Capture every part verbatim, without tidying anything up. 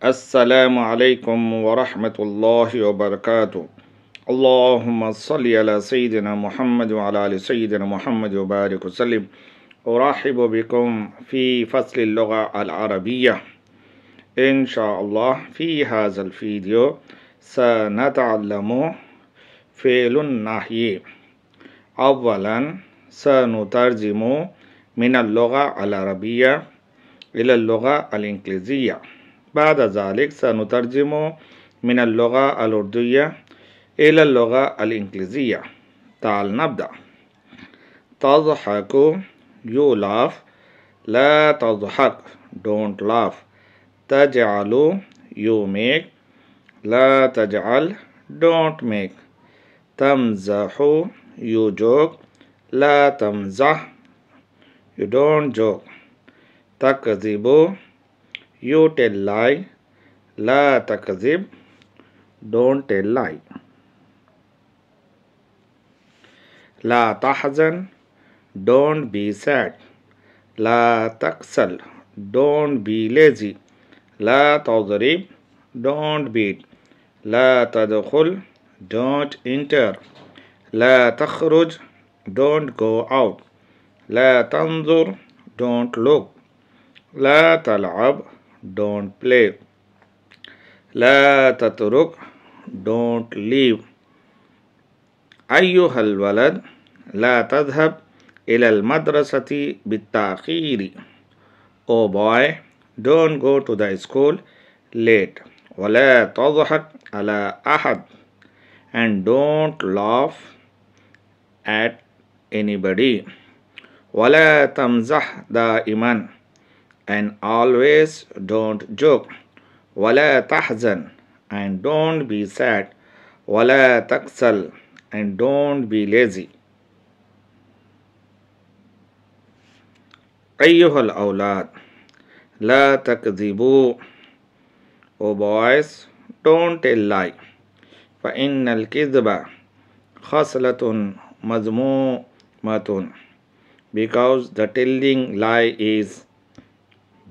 Assalamu alaikum wa rahmatullahi wa barakatuh. Allahumma salli ala Sayyidina Muhammad wa ala ali Sayyidina Muhammad wa barik wa sallim. Urahibu bikum fi fasli al-lugha al-arabiyyah. Insha'Allah, fi haza al-video sanata'allamu fi'lun nahyi. Awalan sanutarjimu من اللغة العربية إلى اللغة الإنجليزية. بعد ذلك سنترجم من اللغة الأردية إلى اللغة الإنجليزية. تعال نبدأ. تضحك you laugh. لا تضحك don't laugh. تجعل you make. لا تجعل don't make. تمزح you joke. لا تمزح you don't joke. Takzibu, you tell lie. La takzib, don't tell lie. La tahzan, don't be sad. La taksal, don't be lazy. La tadrib, don't beat. La tadkhul, don't enter. La takhruj, don't go out. لا تنظر don't look. لا تلعب don't play. لا تترك don't leave. أيها الولد لا تذهب إلى المدرسة بالتأخير. Oh boy, don't go to the school late. ولا تضحك على أحد and don't laugh at anybody. ولا تمزح دائما and always don't joke. ولا تحزن and don't be sad. ولا تكسل and don't be lazy. أيها الأولاد لا تكذبوا. Oh boys, don't tell lie. فإن الكذب خصلة مذمومة. Because the telling lie is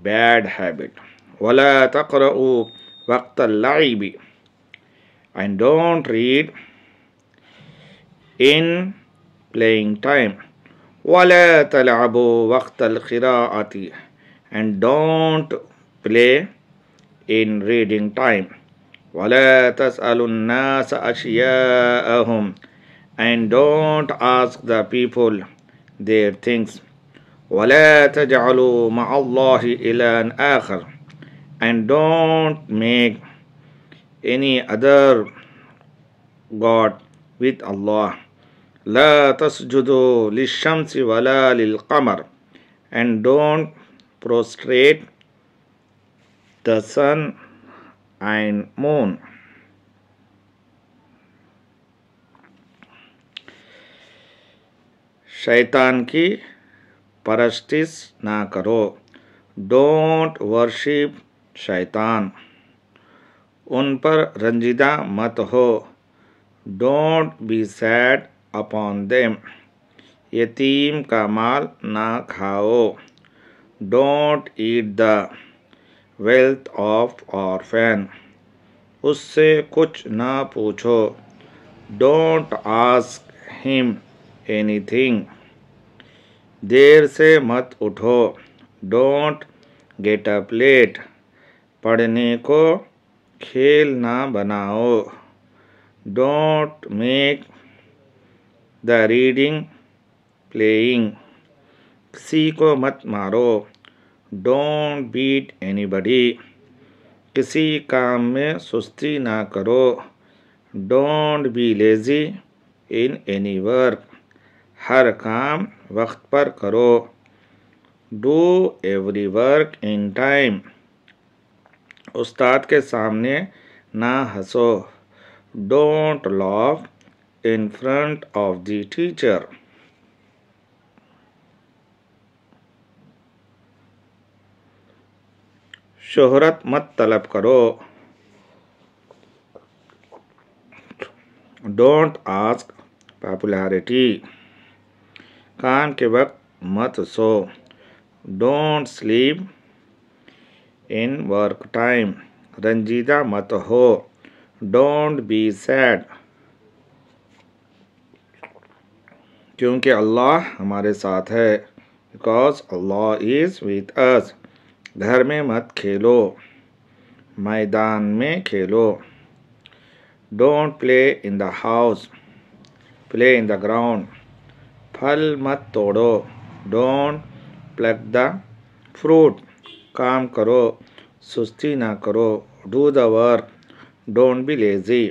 bad habit. ولا تقرأوا وقت اللعب. And don't read in playing time. ولا تلعبوا وقت القراءة. And don't play in reading time. ولا تسألوا الناس أشياءهم. And don't ask the people their things. ولا تجعلوا مع الله إلها آخر. And don't make any other God with Allah. لا تسجدوا للشمس ولا للقمر. And don't prostrate the sun and moon. शैतान की परस्तिश ना करो. Don't worship शैतान. उन पर रंजिदा मत हो. Don't be sad upon them. यतीम का माल ना खाओ. Don't eat the wealth of orphan. उससे कुछ ना पूछो. Don't ask him anything. देर से मत उठो. Don't get up late. पढ़ने को खेल ना बनाओ. Don't make the reading playing. किसी को मत मारो. Don't beat anybody. किसी काम में सुस्ती ना करो. Don't be lazy in any work. हर काम वक्त पर करो. Do every work in time. उस्ताद के सामने ना हंसो. Don't laugh in front of the teacher. शोहरत मत तलब करो. Don't ask popularity. काम के वक्त मत सो. Don't sleep in work time. Ranjida mat ho. Don't be sad. क्योंकि अल्लाह हमारे साथ है. Because Allah is with us. घर में मत खेलो, मैदान में खेलो. Don't play in the house. Play in the ground. फल मत तोड़ो. Don't pluck the fruit. काम करो, सुस्ती ना करो. Do the work. Don't be lazy.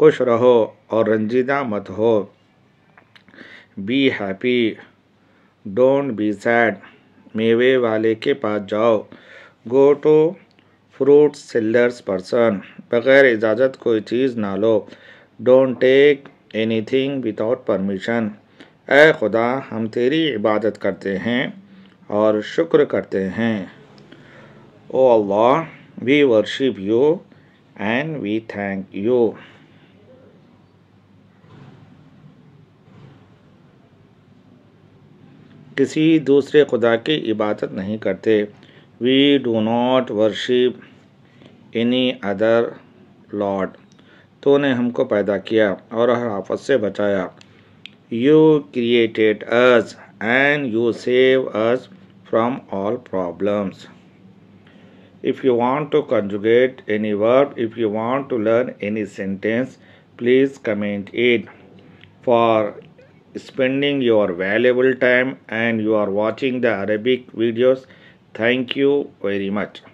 खुश रहो और रंजीदा मत हो. Be happy. Don't be sad. मेवे वाले के पास जाओ. Go to fruit sellers person. बगैर इजाज़त कोई चीज़ ना लो. Don't take anything without permission. ऐ खुदा हम तेरी इबादत करते हैं और शुक्र करते हैं. O Allah, we worship you and we thank you. किसी दूसरे खुदा की इबादत नहीं करते. We do not worship any other Lord. तूने हमको पैदा किया और हर आफत से बचाया. You created us and you save us from all problems. If you want to conjugate any verb, if you want to learn any sentence, please comment it. For spending your valuable time and you are watching the Arabic videos, thank you very much.